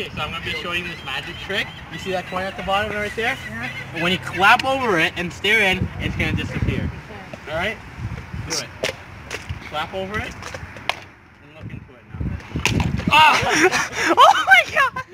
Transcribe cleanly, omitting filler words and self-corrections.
Okay, so I'm going to be showing this magic trick. You see that coin at the bottom right there? Yeah. And when you clap over it and stare in, it's going to disappear. Yeah. Alright? Do it. Clap over it and look into it now. Oh, oh my god!